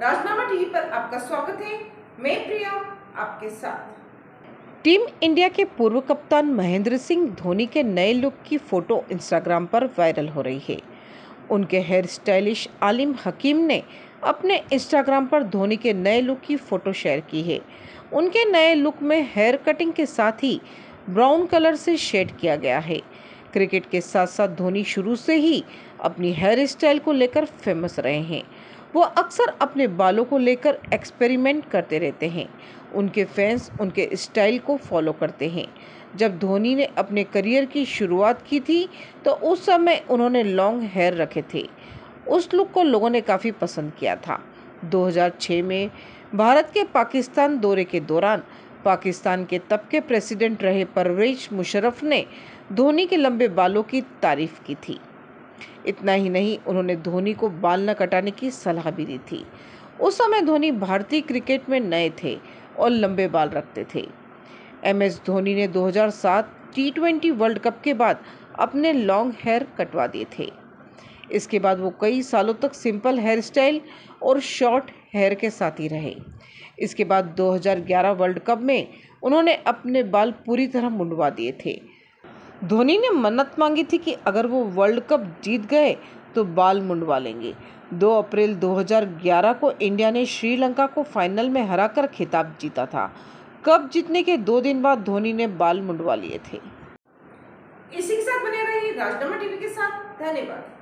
राजनामा TV पर आपका स्वागत है। मैं प्रिया आपके साथ। टीम इंडिया के पूर्व कप्तान महेंद्र सिंह धोनी के नए लुक की फोटो इंस्टाग्राम पर वायरल हो रही है। उनके हेयर स्टाइलिश आलिम हकीम ने अपने इंस्टाग्राम पर धोनी के नए लुक की फोटो शेयर की है। उनके नए लुक में हेयर कटिंग के साथ ही ब्राउन कलर से शेड किया गया है। क्रिकेट के साथ साथ धोनी शुरू से ही अपनी हेयर स्टाइल को लेकर फेमस रहे हैं। वो अक्सर अपने बालों को लेकर एक्सपेरिमेंट करते रहते हैं। उनके फैंस उनके स्टाइल को फॉलो करते हैं। जब धोनी ने अपने करियर की शुरुआत की थी तो उस समय उन्होंने लॉन्ग हेयर रखे थे। उस लुक को लोगों ने काफ़ी पसंद किया था। 2006 में भारत के पाकिस्तान दौरे के दौरान पाकिस्तान के तब के प्रेसिडेंट रहे परवेज मुशरफ ने धोनी के लंबे बालों की तारीफ की थी। इतना ही नहीं, उन्होंने धोनी को बाल न कटाने की सलाह भी दी थी। उस समय धोनी भारतीय क्रिकेट में नए थे और लंबे बाल रखते थे। MS धोनी ने 2007 T20 वर्ल्ड कप के बाद अपने लॉन्ग हेयर कटवा दिए थे। इसके बाद वो कई सालों तक सिंपल हेयर स्टाइल और शॉर्ट हेयर के साथ ही रहे। इसके बाद 2011 वर्ल्ड कप में उन्होंने अपने बाल पूरी तरह मुंडवा दिए थे। धोनी ने मन्नत मांगी थी कि अगर वो वर्ल्ड कप जीत गए तो बाल मुंडवा लेंगे। 2 अप्रैल 2011 को इंडिया ने श्रीलंका को फाइनल में हराकर खिताब जीता था। कप जीतने के 2 दिन बाद धोनी ने बाल मुंडवा लिए थे। इसी के साथ बने रहिए राजनामा टीवी के साथ। धन्यवाद।